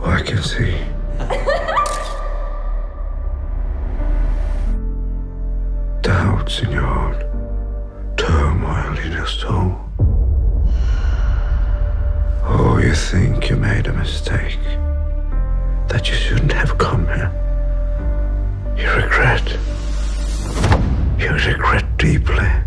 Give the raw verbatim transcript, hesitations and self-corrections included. All I can see. Doubts in your heart. Turmoil in your soul. Oh, you think you made a mistake. That you shouldn't have come here. You regret. You regret deeply.